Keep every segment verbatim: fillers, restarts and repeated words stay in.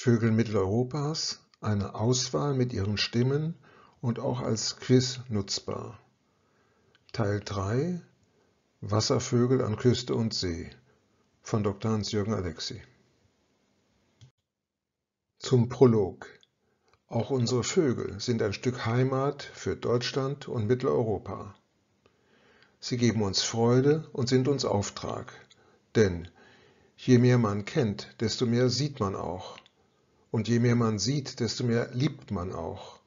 Vögel Mitteleuropas, eine Auswahl mit ihren Stimmen und auch als Quiz nutzbar. Teil drei Wasservögel an Küste und See von Doktor Hans-Jürgen Alexy. Zum Prolog. Auch unsere Vögel sind ein Stück Heimat für Deutschland und Mitteleuropa. Sie geben uns Freude und sind uns Auftrag, denn je mehr man kennt, desto mehr sieht man auch. Und je mehr man sieht, desto mehr liebt man auch.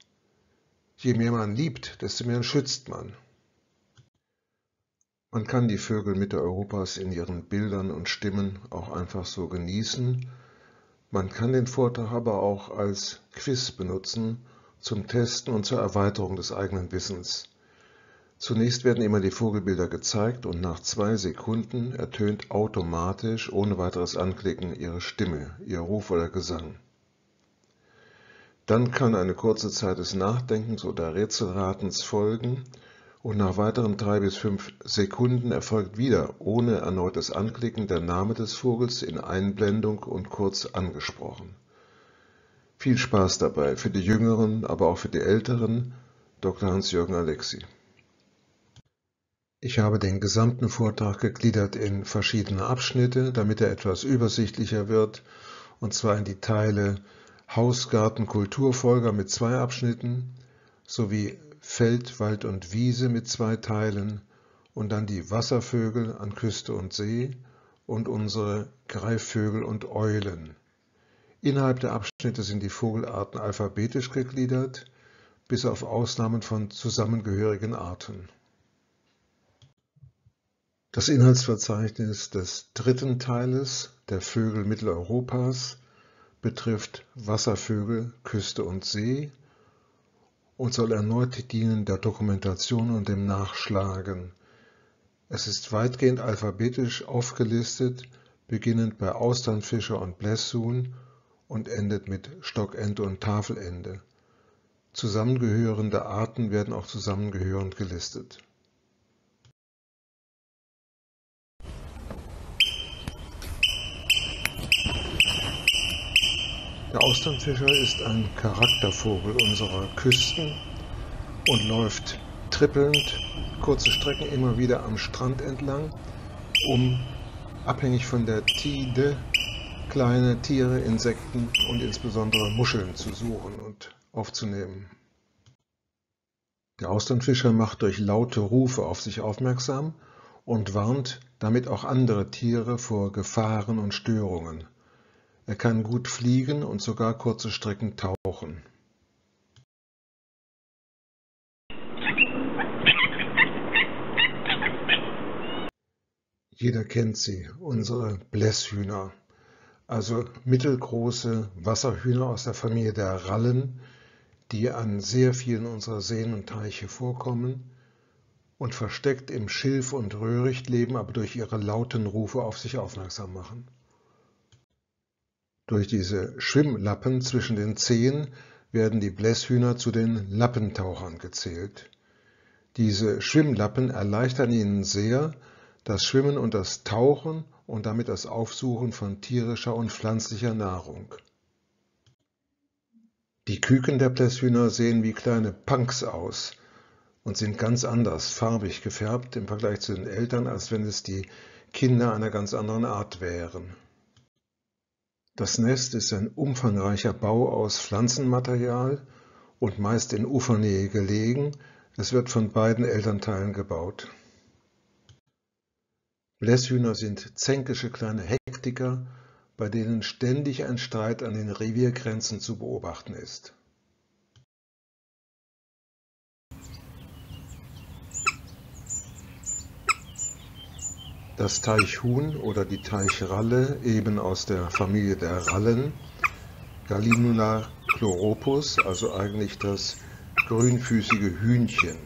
Je mehr man liebt, desto mehr schützt man. Man kann die Vögel Mitteleuropas in ihren Bildern und Stimmen auch einfach so genießen. Man kann den Vortrag aber auch als Quiz benutzen, zum Testen und zur Erweiterung des eigenen Wissens. Zunächst werden immer die Vogelbilder gezeigt und nach zwei Sekunden ertönt automatisch, ohne weiteres Anklicken, ihre Stimme, ihr Ruf oder Gesang. Dann kann eine kurze Zeit des Nachdenkens oder Rätselratens folgen und nach weiteren drei bis fünf Sekunden erfolgt wieder ohne erneutes Anklicken der Name des Vogels in Einblendung und kurz angesprochen. Viel Spaß dabei für die Jüngeren, aber auch für die Älteren. Doktor Hans-Jürgen Alexy. Ich habe den gesamten Vortrag gegliedert in verschiedene Abschnitte, damit er etwas übersichtlicher wird, und zwar in die Teile Hausgarten-Kulturfolger mit zwei Abschnitten sowie Feld, Wald und Wiese mit zwei Teilen und dann die Wasservögel an Küste und See und unsere Greifvögel und Eulen. Innerhalb der Abschnitte sind die Vogelarten alphabetisch gegliedert, bis auf Ausnahmen von zusammengehörigen Arten. Das Inhaltsverzeichnis des dritten Teiles der Vögel Mitteleuropas betrifft Wasservögel, Küste und See und soll erneut dienen der Dokumentation und dem Nachschlagen. Es ist weitgehend alphabetisch aufgelistet, beginnend bei Austernfischer und Blässhuhn und endet mit Stockente und Tafelente. Zusammengehörende Arten werden auch zusammengehörend gelistet. Der Austernfischer ist ein Charaktervogel unserer Küsten und läuft trippelnd kurze Strecken immer wieder am Strand entlang, um abhängig von der Tide kleine Tiere, Insekten und insbesondere Muscheln zu suchen und aufzunehmen. Der Austernfischer macht durch laute Rufe auf sich aufmerksam und warnt damit auch andere Tiere vor Gefahren und Störungen. Er kann gut fliegen und sogar kurze Strecken tauchen. Jeder kennt sie, unsere Blässhühner, also mittelgroße Wasserhühner aus der Familie der Rallen, die an sehr vielen unserer Seen und Teiche vorkommen und versteckt im Schilf und Röhricht leben, aber durch ihre lauten Rufe auf sich aufmerksam machen. Durch diese Schwimmlappen zwischen den Zehen werden die Blässhühner zu den Lappentauchern gezählt. Diese Schwimmlappen erleichtern ihnen sehr das Schwimmen und das Tauchen und damit das Aufsuchen von tierischer und pflanzlicher Nahrung. Die Küken der Blässhühner sehen wie kleine Punks aus und sind ganz anders farbig gefärbt im Vergleich zu den Eltern, als wenn es die Kinder einer ganz anderen Art wären. Das Nest ist ein umfangreicher Bau aus Pflanzenmaterial und meist in Ufernähe gelegen. Es wird von beiden Elternteilen gebaut. Blässhühner sind zänkische kleine Hektiker, bei denen ständig ein Streit an den Reviergrenzen zu beobachten ist. Das Teichhuhn oder die Teichralle, eben aus der Familie der Rallen, Gallinula chloropus, also eigentlich das grünfüßige Hühnchen,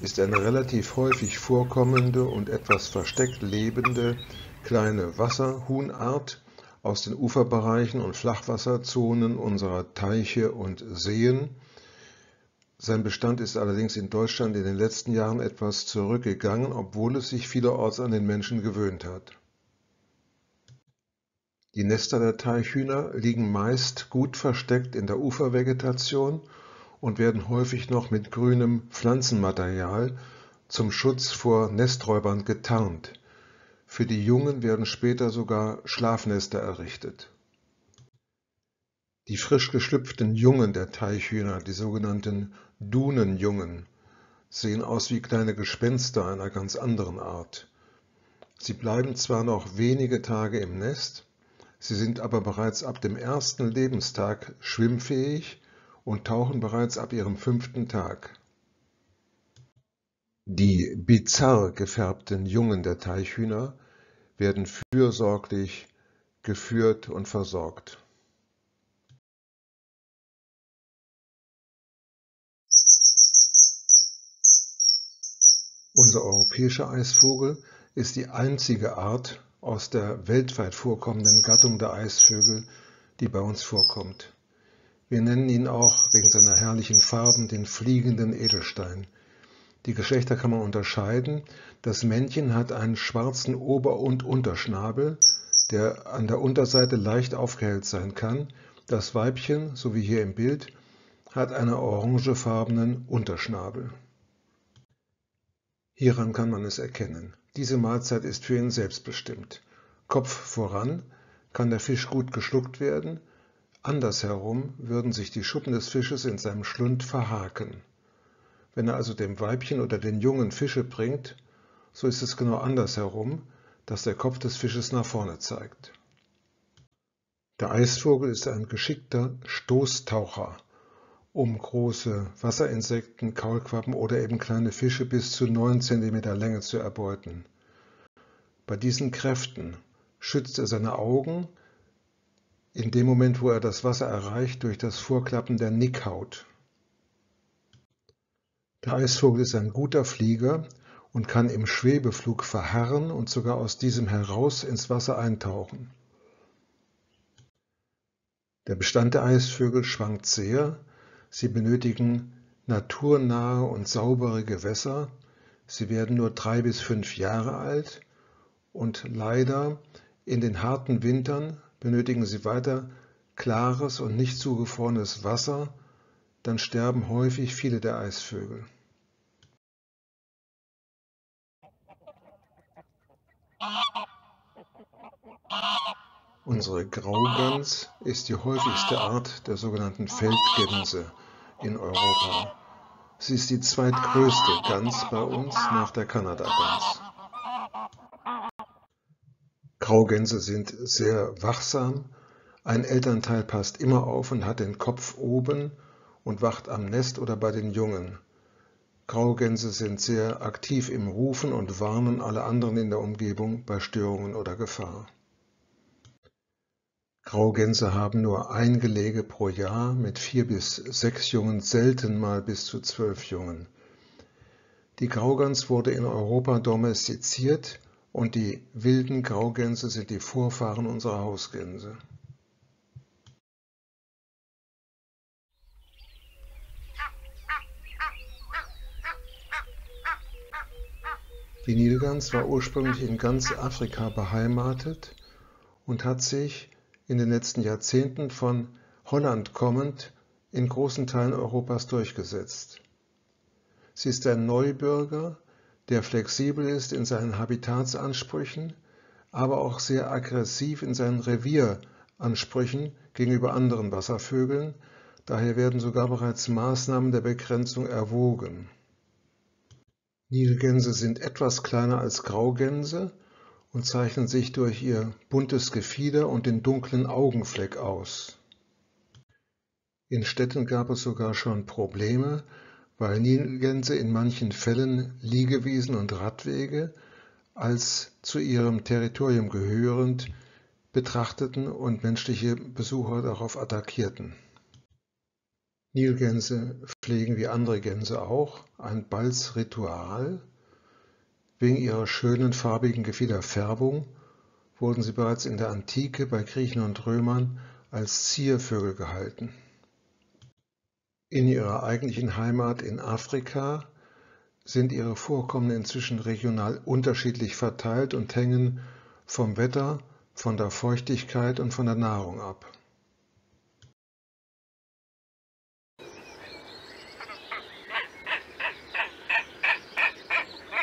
ist eine relativ häufig vorkommende und etwas versteckt lebende kleine Wasserhuhnart aus den Uferbereichen und Flachwasserzonen unserer Teiche und Seen. Sein Bestand ist allerdings in Deutschland in den letzten Jahren etwas zurückgegangen, obwohl es sich vielerorts an den Menschen gewöhnt hat. Die Nester der Teichhühner liegen meist gut versteckt in der Ufervegetation und werden häufig noch mit grünem Pflanzenmaterial zum Schutz vor Nesträubern getarnt. Für die Jungen werden später sogar Schlafnester errichtet. Die frisch geschlüpften Jungen der Teichhühner, die sogenannten Dunenjungen, sehen aus wie kleine Gespenster einer ganz anderen Art. Sie bleiben zwar noch wenige Tage im Nest, sie sind aber bereits ab dem ersten Lebenstag schwimmfähig und tauchen bereits ab ihrem fünften Tag. Die bizarr gefärbten Jungen der Teichhühner werden fürsorglich geführt und versorgt. Unser europäischer Eisvogel ist die einzige Art aus der weltweit vorkommenden Gattung der Eisvögel, die bei uns vorkommt. Wir nennen ihn auch wegen seiner herrlichen Farben den fliegenden Edelstein. Die Geschlechter kann man unterscheiden. Das Männchen hat einen schwarzen Ober- und Unterschnabel, der an der Unterseite leicht aufgehellt sein kann. Das Weibchen, so wie hier im Bild, hat einen orangefarbenen Unterschnabel. Hieran kann man es erkennen. Diese Mahlzeit ist für ihn selbstbestimmt. Kopf voran kann der Fisch gut geschluckt werden. Andersherum würden sich die Schuppen des Fisches in seinem Schlund verhaken. Wenn er also dem Weibchen oder den Jungen Fische bringt, so ist es genau andersherum, dass der Kopf des Fisches nach vorne zeigt. Der Eisvogel ist ein geschickter Stoßtaucher, um große Wasserinsekten, Kaulquappen oder eben kleine Fische bis zu neun Zentimeter Länge zu erbeuten. Bei diesen Kräften schützt er seine Augen in dem Moment, wo er das Wasser erreicht, durch das Vorklappen der Nickhaut. Der Eisvogel ist ein guter Flieger und kann im Schwebeflug verharren und sogar aus diesem heraus ins Wasser eintauchen. Der Bestand der Eisvögel schwankt sehr. Sie benötigen naturnahe und saubere Gewässer. Sie werden nur drei bis fünf Jahre alt und leider in den harten Wintern benötigen sie weiter klares und nicht zugefrorenes Wasser. Dann sterben häufig viele der Eisvögel. Unsere Graugans ist die häufigste Art der sogenannten Feldgänse in Europa. Sie ist die zweitgrößte Gans bei uns nach der Kanadagans. Graugänse sind sehr wachsam. Ein Elternteil passt immer auf und hat den Kopf oben und wacht am Nest oder bei den Jungen. Graugänse sind sehr aktiv im Rufen und warnen alle anderen in der Umgebung bei Störungen oder Gefahr. Graugänse haben nur ein Gelege pro Jahr mit vier bis sechs Jungen, selten mal bis zu zwölf Jungen. Die Graugans wurde in Europa domestiziert und die wilden Graugänse sind die Vorfahren unserer Hausgänse. Die Nilgans war ursprünglich in ganz Afrika beheimatet und hat sich in den letzten Jahrzehnten von Holland kommend in großen Teilen Europas durchgesetzt. Sie ist ein Neubürger, der flexibel ist in seinen Habitatsansprüchen, aber auch sehr aggressiv in seinen Revieransprüchen gegenüber anderen Wasservögeln. Daher werden sogar bereits Maßnahmen der Begrenzung erwogen. Nilgänse sind etwas kleiner als Graugänse und zeichnen sich durch ihr buntes Gefieder und den dunklen Augenfleck aus. In Städten gab es sogar schon Probleme, weil Nilgänse in manchen Fällen Liegewiesen und Radwege als zu ihrem Territorium gehörend betrachteten und menschliche Besucher darauf attackierten. Nilgänse pflegen wie andere Gänse auch ein Balzritual. Wegen ihrer schönen farbigen Gefiederfärbung wurden sie bereits in der Antike bei Griechen und Römern als Ziervögel gehalten. In ihrer eigentlichen Heimat in Afrika sind ihre Vorkommen inzwischen regional unterschiedlich verteilt und hängen vom Wetter, von der Feuchtigkeit und von der Nahrung ab.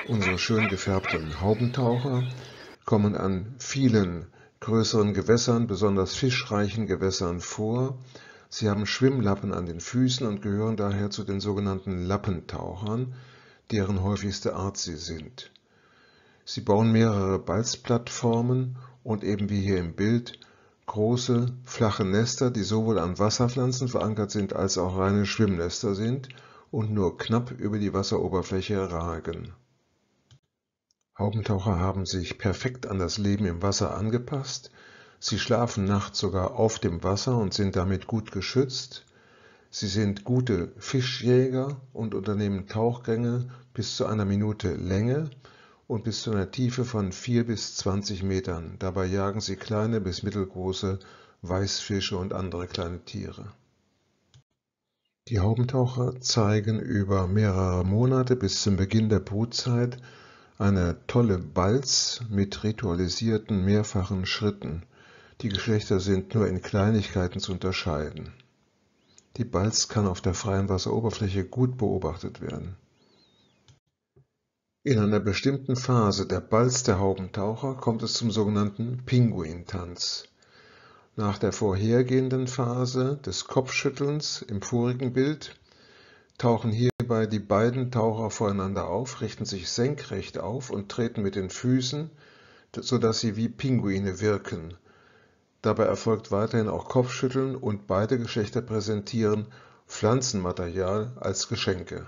Unsere schön gefärbten Haubentaucher kommen an vielen größeren Gewässern, besonders fischreichen Gewässern, vor. Sie haben Schwimmlappen an den Füßen und gehören daher zu den sogenannten Lappentauchern, deren häufigste Art sie sind. Sie bauen mehrere Balzplattformen und eben wie hier im Bild große, flache Nester, die sowohl an Wasserpflanzen verankert sind, als auch reine Schwimmnester sind und nur knapp über die Wasseroberfläche ragen. Haubentaucher haben sich perfekt an das Leben im Wasser angepasst. Sie schlafen nachts sogar auf dem Wasser und sind damit gut geschützt. Sie sind gute Fischjäger und unternehmen Tauchgänge bis zu einer Minute Länge und bis zu einer Tiefe von vier bis zwanzig Metern. Dabei jagen sie kleine bis mittelgroße Weißfische und andere kleine Tiere. Die Haubentaucher zeigen über mehrere Monate bis zum Beginn der Brutzeit eine tolle Balz mit ritualisierten mehrfachen Schritten. Die Geschlechter sind nur in Kleinigkeiten zu unterscheiden. Die Balz kann auf der freien Wasseroberfläche gut beobachtet werden. In einer bestimmten Phase der Balz der Haubentaucher kommt es zum sogenannten Pinguintanz. Nach der vorhergehenden Phase des Kopfschüttelns im vorigen Bild tauchen hierbei die beiden Taucher voreinander auf, richten sich senkrecht auf und treten mit den Füßen, sodass sie wie Pinguine wirken. Dabei erfolgt weiterhin auch Kopfschütteln und beide Geschlechter präsentieren Pflanzenmaterial als Geschenke.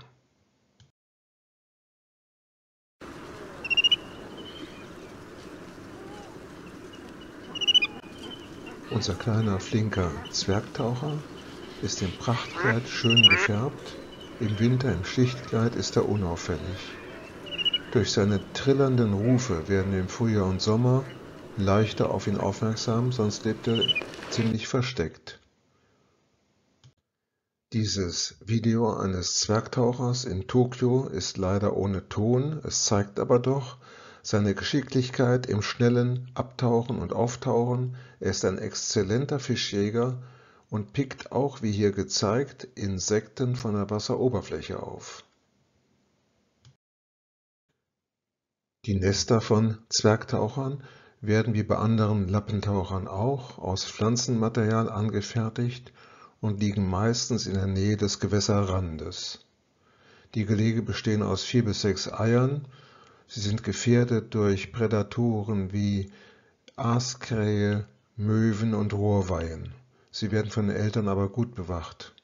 Unser kleiner, flinker Zwergtaucher ist im Prachtkleid schön gefärbt. Im Winter im Schichtkleid ist er unauffällig. Durch seine trillernden Rufe werden im Frühjahr und Sommer leichter auf ihn aufmerksam, sonst lebt er ziemlich versteckt. Dieses Video eines Zwergtauchers in Tokio ist leider ohne Ton, es zeigt aber doch seine Geschicklichkeit im schnellen Abtauchen und Auftauchen. Er ist ein exzellenter Fischjäger und pickt auch, wie hier gezeigt, Insekten von der Wasseroberfläche auf. Die Nester von Zwergtauchern werden wie bei anderen Lappentauchern auch aus Pflanzenmaterial angefertigt und liegen meistens in der Nähe des Gewässerrandes. Die Gelege bestehen aus vier bis sechs Eiern. Sie sind gefährdet durch Prädatoren wie Aaskrähe, Möwen und Rohrweihen. Sie werden von den Eltern aber gut bewacht.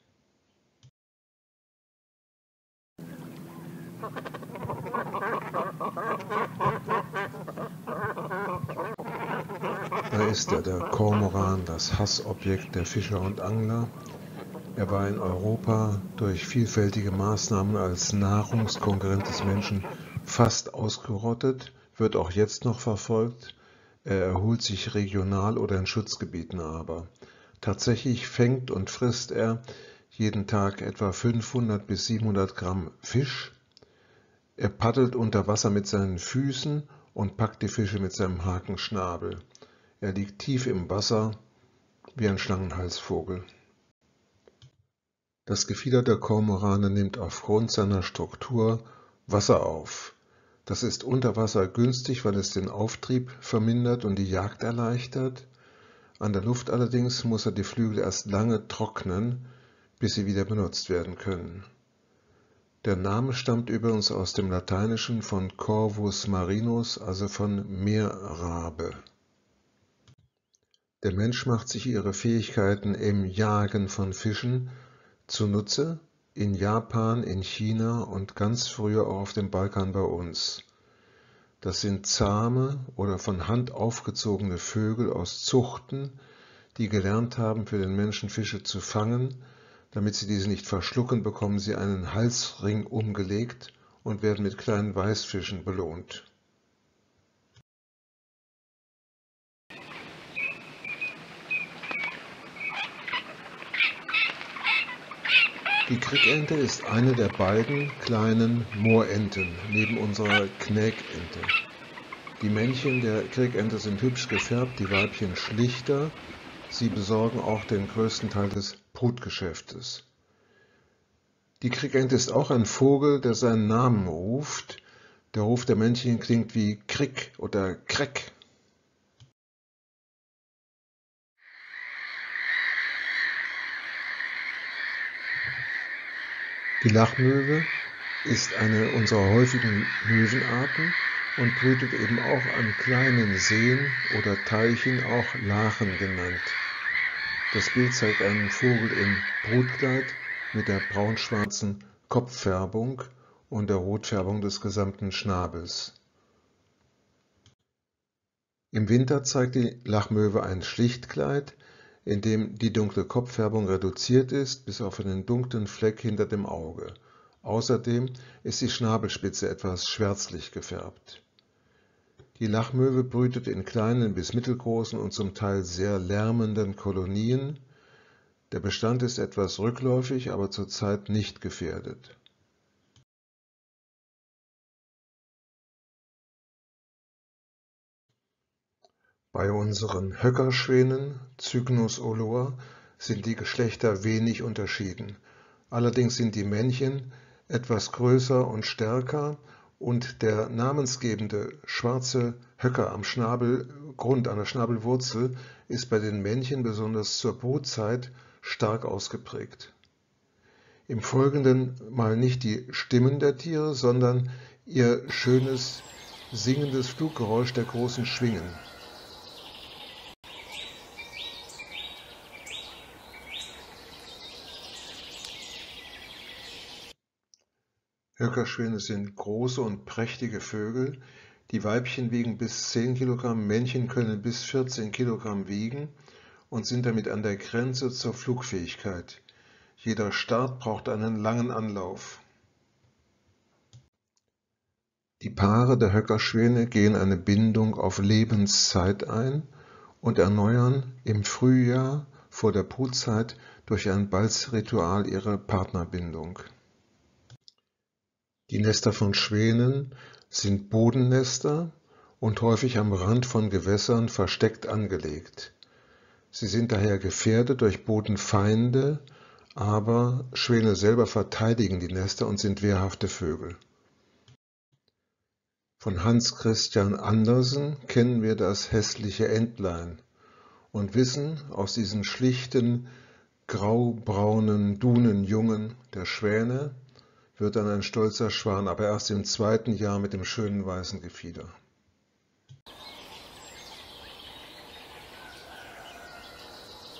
Da ist er, der Kormoran, das Hassobjekt der Fischer und Angler. Er war in Europa durch vielfältige Maßnahmen als Nahrungskonkurrent des Menschen fast ausgerottet, wird auch jetzt noch verfolgt. Er erholt sich regional oder in Schutzgebieten aber. Tatsächlich fängt und frisst er jeden Tag etwa fünfhundert bis siebenhundert Gramm Fisch. Er paddelt unter Wasser mit seinen Füßen und packt die Fische mit seinem Hakenschnabel. Er liegt tief im Wasser, wie ein Schlangenhalsvogel. Das Gefieder der Kormorane nimmt aufgrund seiner Struktur Wasser auf. Das ist unter Wasser günstig, weil es den Auftrieb vermindert und die Jagd erleichtert. An der Luft allerdings muss er die Flügel erst lange trocknen, bis sie wieder benutzt werden können. Der Name stammt übrigens aus dem Lateinischen von Corvus marinus, also von Meerrabe. Der Mensch macht sich ihre Fähigkeiten im Jagen von Fischen zunutze, in Japan, in China und ganz früher auch auf dem Balkan bei uns. Das sind zahme oder von Hand aufgezogene Vögel aus Zuchten, die gelernt haben, für den Menschen Fische zu fangen. Damit sie diese nicht verschlucken, bekommen sie einen Halsring umgelegt und werden mit kleinen Weißfischen belohnt. Die Krickente ist eine der beiden kleinen Moorenten neben unserer Knäkente. Die Männchen der Krickente sind hübsch gefärbt, die Weibchen schlichter. Sie besorgen auch den größten Teil des Brutgeschäftes. Die Krickente ist auch ein Vogel, der seinen Namen ruft. Der Ruf der Männchen klingt wie Krick oder Kreck. Die Lachmöwe ist eine unserer häufigen Möwenarten und brütet eben auch an kleinen Seen oder Teichen, auch Lachen genannt. Das Bild zeigt einen Vogel im Brutkleid mit der braunschwarzen Kopffärbung und der Rotfärbung des gesamten Schnabels. Im Winter zeigt die Lachmöwe ein Schlichtkleid, in dem die dunkle Kopffärbung reduziert ist, bis auf einen dunklen Fleck hinter dem Auge. Außerdem ist die Schnabelspitze etwas schwärzlich gefärbt. Die Lachmöwe brütet in kleinen bis mittelgroßen und zum Teil sehr lärmenden Kolonien. Der Bestand ist etwas rückläufig, aber zurzeit nicht gefährdet. Bei unseren Höckerschwänen, Cygnus olor, sind die Geschlechter wenig unterschieden. Allerdings sind die Männchen etwas größer und stärker und der namensgebende schwarze Höcker am Schnabelgrund, an der Schnabelwurzel, ist bei den Männchen besonders zur Brutzeit stark ausgeprägt. Im Folgenden mal nicht die Stimmen der Tiere, sondern ihr schönes, singendes Fluggeräusch der großen Schwingen. Höckerschwäne sind große und prächtige Vögel. Die Weibchen wiegen bis zehn Kilogramm, Männchen können bis vierzehn Kilogramm wiegen und sind damit an der Grenze zur Flugfähigkeit. Jeder Start braucht einen langen Anlauf. Die Paare der Höckerschwäne gehen eine Bindung auf Lebenszeit ein und erneuern im Frühjahr vor der Brutzeit durch ein Balzritual ihre Partnerbindung. Die Nester von Schwänen sind Bodennester und häufig am Rand von Gewässern versteckt angelegt. Sie sind daher gefährdet durch Bodenfeinde, aber Schwäne selber verteidigen die Nester und sind wehrhafte Vögel. Von Hans Christian Andersen kennen wir das hässliche Entlein und wissen aus diesen schlichten, graubraunen Dunenjungen der Schwäne, wird dann ein stolzer Schwan, aber erst im zweiten Jahr mit dem schönen weißen Gefieder.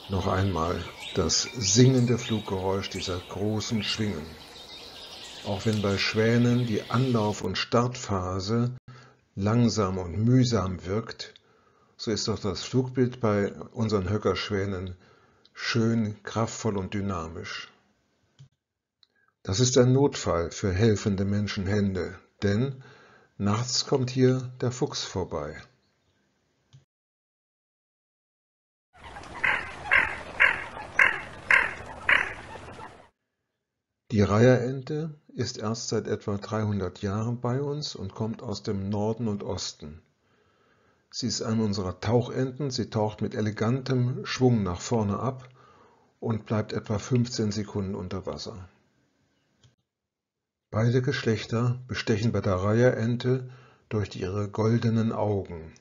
Noch einmal das singende Fluggeräusch dieser großen Schwingen. Auch wenn bei Schwänen die Anlauf- und Startphase langsam und mühsam wirkt, so ist doch das Flugbild bei unseren Höckerschwänen schön, kraftvoll und dynamisch. Das ist ein Notfall für helfende Menschenhände, denn nachts kommt hier der Fuchs vorbei. Die Reiherente ist erst seit etwa dreihundert Jahren bei uns und kommt aus dem Norden und Osten. Sie ist eine unserer Tauchenten, sie taucht mit elegantem Schwung nach vorne ab und bleibt etwa fünfzehn Sekunden unter Wasser. Beide Geschlechter bestechen bei der Reiherente durch ihre goldenen Augen.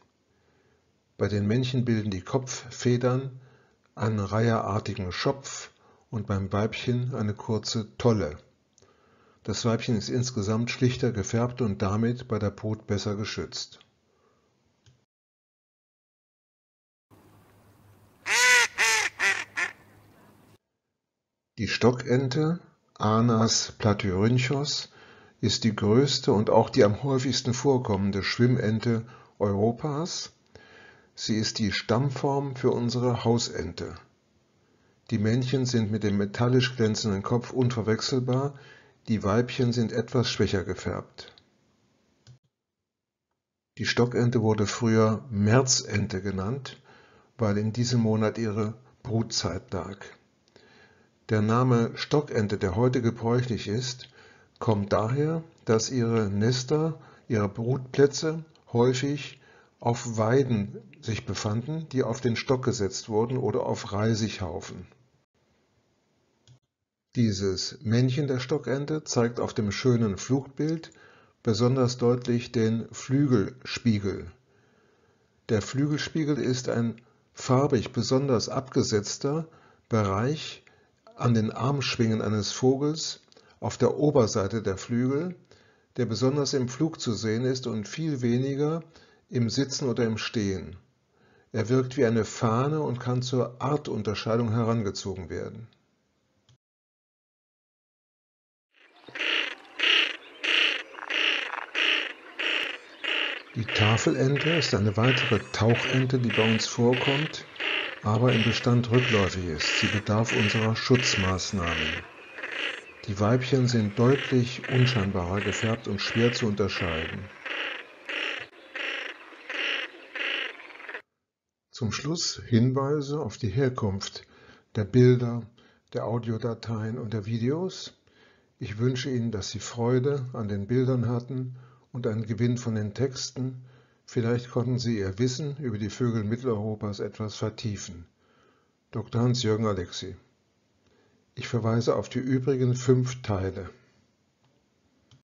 Bei den Männchen bilden die Kopffedern einen reiherartigen Schopf und beim Weibchen eine kurze Tolle. Das Weibchen ist insgesamt schlichter gefärbt und damit bei der Brut besser geschützt. Die Stockente, Anas platyrhynchos, ist die größte und auch die am häufigsten vorkommende Schwimmente Europas. Sie ist die Stammform für unsere Hausente. Die Männchen sind mit dem metallisch glänzenden Kopf unverwechselbar, die Weibchen sind etwas schwächer gefärbt. Die Stockente wurde früher Märzente genannt, weil in diesem Monat ihre Brutzeit lag. Der Name Stockente, der heute gebräuchlich ist, kommt daher, dass ihre Nester, ihre Brutplätze häufig auf Weiden sich befanden, die auf den Stock gesetzt wurden oder auf Reisighaufen. Dieses Männchen der Stockente zeigt auf dem schönen Flugbild besonders deutlich den Flügelspiegel. Der Flügelspiegel ist ein farbig besonders abgesetzter Bereich an den Armschwingen eines Vogels auf der Oberseite der Flügel, der besonders im Flug zu sehen ist und viel weniger im Sitzen oder im Stehen. Er wirkt wie eine Fahne und kann zur Artunterscheidung herangezogen werden. Die Tafelente ist eine weitere Tauchente, die bei uns vorkommt, aber im Bestand rückläufig ist. Sie bedarf unserer Schutzmaßnahmen. Die Weibchen sind deutlich unscheinbarer gefärbt und schwer zu unterscheiden. Zum Schluss Hinweise auf die Herkunft der Bilder, der Audiodateien und der Videos. Ich wünsche Ihnen, dass Sie Freude an den Bildern hatten und einen Gewinn von den Texten. Vielleicht konnten Sie Ihr Wissen über die Vögel Mitteleuropas etwas vertiefen. Doktor Hans-Jürgen Alexy. Ich verweise auf die übrigen fünf Teile.